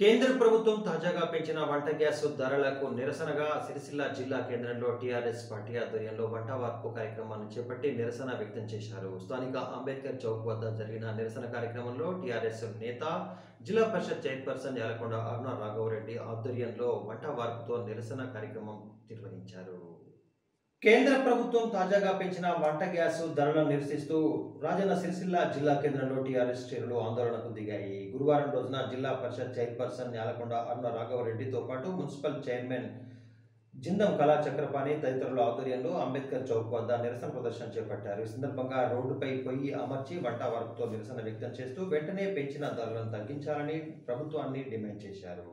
కేంద్ర ప్రభుత్వం తాజాగా పెంచిన వంట గ్యాస్ ధరలకు నిరసనగా సిరిసిల్ల జిల్లా కేంద్రంలో టీఆర్ఎస్ పార్టీ ఆధ్వర్యంలో వంట వార్పు కార్యక్రమాన్ని చేపట్టి నిరసన వ్యక్తం చేశారు. స్థానిక అంబేద్కర్ చౌక్ వద్ద జరిగిన నిరసన కార్యక్రమంలో టీఆర్ఎస్ నేత జిల్లా పరిషత్ చైర్పర్సన్ యాలకొండ అరుణ రాఘవరెడ్డి ఆధ్వర్యంలో వంట వార్పుతో నిరసన కార్యక్రమం నిర్వహించారు. కేంద్ర ప్రభుత్వం తాజాగా పెంచిన వంట గ్యాస్ ధరలను నిరసిస్తూ రాజన్న సిరిసిల్ల జిల్లా కేంద్రంలో టీఆర్ఎస్ శ్రేణులు ఆందోళనకు దిగాయి. గురువారం రోజున జిల్లా పరిషత్ చైర్పర్సన్ యాలకొండ అరుణ రాఘవరెడ్డితో పాటు మున్సిపల్ చైర్మన్ జిందం కళా చక్రపాణి తదితరుల ఆధ్వర్యంలో అంబేద్కర్ చౌక్ వద్ద నిరసన ప్రదర్శన చేపట్టారు. ఈ సందర్భంగా రోడ్డుపై పొయ్యి అమర్చి వంట వార్పుతో నిరసన వ్యక్తం చేస్తూ వెంటనే పెంచిన ధరలను తగ్గించాలని ప్రభుత్వాన్ని డిమాండ్ చేశారు.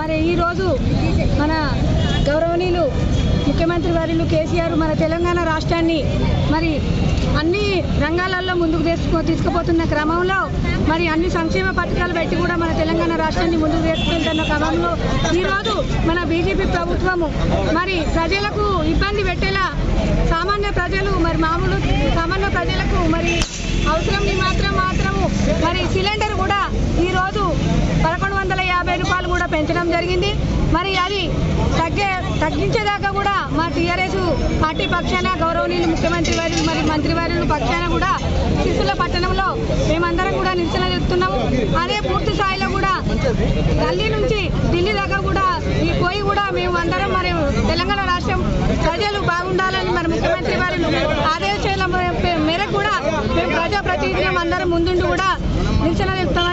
మరి ఈరోజు మన గౌరవనీయులు ముఖ్యమంత్రి వర్యులు కేసీఆర్ మన తెలంగాణ రాష్ట్రాన్ని మరి అన్ని రంగాలలో ముందుకు తీసుకుపోతున్న క్రమంలో మరి అన్ని సంక్షేమ పథకాలు పెట్టి కూడా మన తెలంగాణ రాష్ట్రాన్ని ముందుకు తీసుకుంటున్న క్రమంలో ఈరోజు మన బీజేపీ ప్రభుత్వము మరి ప్రజలకు ఇబ్బంది పెట్టేలా సామాన్య ప్రజలు మరి మామూలు సామాన్య ప్రజలకు మరి అవసరం మాత్రము మరి సిలిండర్ కూడా ఈరోజు పెంచడం జరిగింది. మరి అది తగ్గించేదాకా కూడా మా టీఆర్ఎస్ పార్టీ పక్షాన గౌరవనీయులు ముఖ్యమంత్రి వారి మరి మంత్రివర్యుల పక్షాన కూడా సిరిసిల్ల పట్టణంలో మేమందరం కూడా నిరసన చెప్తున్నాము. అదే పూర్తి స్థాయిలో కూడా ఢిల్లీ నుంచి ఢిల్లీ దాకా కూడా ఈ పోయి కూడా మేము అందరం మరి తెలంగాణ రాష్ట్రం ప్రజలు బాగుండాలని మరి ముఖ్యమంత్రి వారి ఆదేశాల మేరకు కూడా మేము ప్రజాప్రతినిధులం అందరం ముందుండి కూడా నిరసన చెప్తున్నాం.